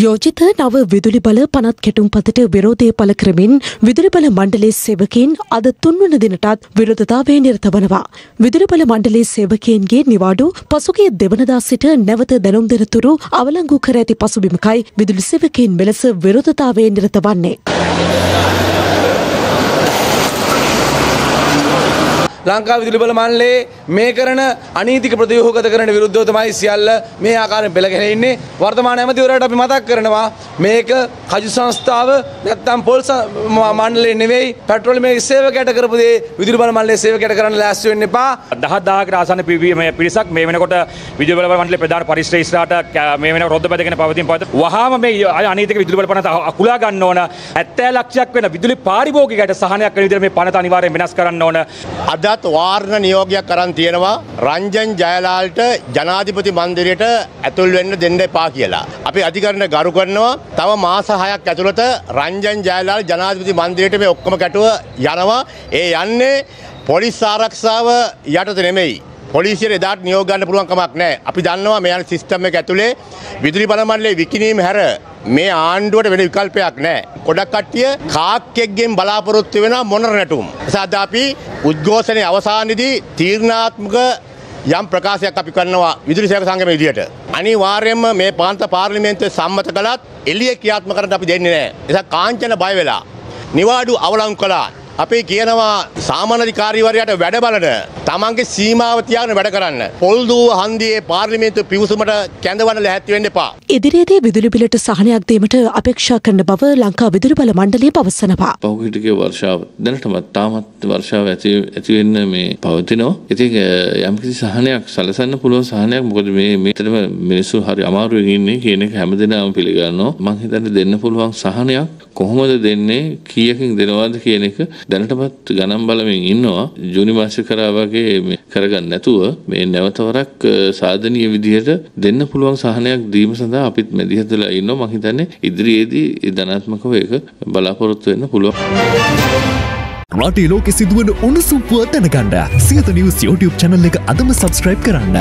යෝජිත නව විදුලි බල පනත් කැටුම්පතට විරෝධය පළ කරමින් විදුලි බල මණ්ඩලයේ සේවකයන් අද තුන්වන දිනටත් විරෝධතාවයේ නිරත වනවා. විදුලි බල මණ්ඩලයේ සේවකයන්ගේ නිවාඩු පසුගිය දෙවනදා සිට නැවත දැනුම් දෙන තුරු අවලංගු කර ඇති පසුබිමකයි විදුලි සේවකයන් මෙලෙස විරෝධතාවයේ නිරත වන්නේ. ලංකාව විදුලි බල මණ්ඩලයේ මේ කරන අනීතික ප්‍රතිවිරෝධගත කරන විරුද්ධව තමයි සියල්ල මේ ආකාරයෙන් පෙළ ගැහෙලා ඉන්නේ. වර්තමාන ඇමතිවරයාට අපි මතක් කරනවා මේක කජු සංස්ථාව නැත්නම් පොල් මණ්ඩලය නෙවෙයි, පෙට්‍රෝලියමේ සේවකයට කරපු දේ විදුලි බල මණ්ඩලයේ සේවකයට කරන්න ලෑස්ති වෙන්න එපා. 10000කට ආසන්න පිරිසක් මේ වෙනකොට විදුලි බල මණ්ඩලයේ ප්‍රධාන පරිශ්‍රය ඉස්සරහට මේ වෙනකොට රොද්ද බැඳගෙන පවතින වහාම මේ අනීතික විදුලි බල පනත අකුලා ගන්න ඕන. 70 ලක්ෂයක් වෙන විදුලි පාරිභෝගිකයට සහනයක් වෙන විදිහට මේ පනත අනිවාර්යෙන් වෙනස් කරන්න ඕන. වාර්ණ නියෝගයක් කරන් තියෙනවා රංජන් ජයලාල්ට ජනාධිපති මන්දිරයට ඇතුල් වෙන්න දෙන්න එපා කියලා. අපි අධිකරණ ගරු කරනවා. තව මාස 6ක් ඇතුළත රංජන් ජයලාල් ජනාධිපති මන්දිරයට මේ ඔක්කොම කැටුව යනවා. ඒ යන්නේ පොලිස් ආරක්ෂාව යටතේ නෙමෙයි. පොලිසියට එදාට නියෝග ගන්න පුළුවන් කමක් නැහැ. අපි දන්නවා මේ යන සිස්ටම් එක ඇතුලේ විදුලි බල මණ්ඩලයේ විකිණීම හැර මේ ආණ්ඩුවට වෙන විකල්පයක් නැහැ. ගොඩක් කට්ටිය කාක්කෙක්ගෙන් බලාපොරොත්තු වෙන මොනර නැටුම්. එසාද අපි උද්ඝෝෂණයේ අවසානයේදී තීර්ණාත්මක යම් ප්‍රකාශයක් අපි කරනවා විදුලි සේවක සංගමයේ විදියට. අනිවාර්යයෙන්ම මේ පාන්ත පාර්ලිමේන්තුවේ සම්මත කළත් එළිය ක්‍රියාත්මක කරන්න අපි දෙන්නේ නැහැ. එසා කාංචන බය වෙලා නිවාඩු අවලංගු කළා. අපි කියනවා සාමාන්‍ය අධිකාරීවරයාට වැඩ බලන තමන්ගේ සීමාව තියාගෙන වැඩ කරන්න. පොල් දුව හන්දියේ පාර්ලිමේන්තු පිවිසුමට කැඳවන්න ලැහැත්ති වෙන්න එපා. ඉදිරියේදී විදුලි බිලට සහනයක් දීමට අපේක්ෂා කරන බව ලංකා විදුලි බල මණ්ඩලය පවසනවා. පහුගියගේ වර්ෂාව දැනටමත් තාමත් වර්ෂාව ඇති වෙන්න මේ පවතිනවා. ඉතින් යම්කිසි සහනයක් සැලසන්න පුළුවන් සහනයක්. මොකද මේ මෙතනම මිනිස්සු හරි අමාරුවෙන් ඉන්නේ කියන එක හැමදෙනාම පිළිගන්නවා. මම හිතන්නේ දෙන්න පුළුවන් සහනයක් කොහොමද දෙන්නේ කීයකින් දෙනවද කියන එක දැනටමත් ගණන් බලමින් ඉන්නවා. ජූනි මාසෙ කරා වගේ කරගන්න නැතුව මේ නැවතවරක් සාධනීය විදිහට දෙන්න පුළුවන් සහනයක් දීම සඳහා අපිත් මැදිහත්ලා ඉන්නවා. මම හිතන්නේ ඉදිරියේදී ධනාත්මකව ඒක බලාපොරොත්තු වෙන්න පුළුවන්. රටේ ලෝකෙ සිදුවන උණුසුම් පුවත් දැනගන්න සියත නිවුස් YouTube channel එක අදම subscribe කරන්න.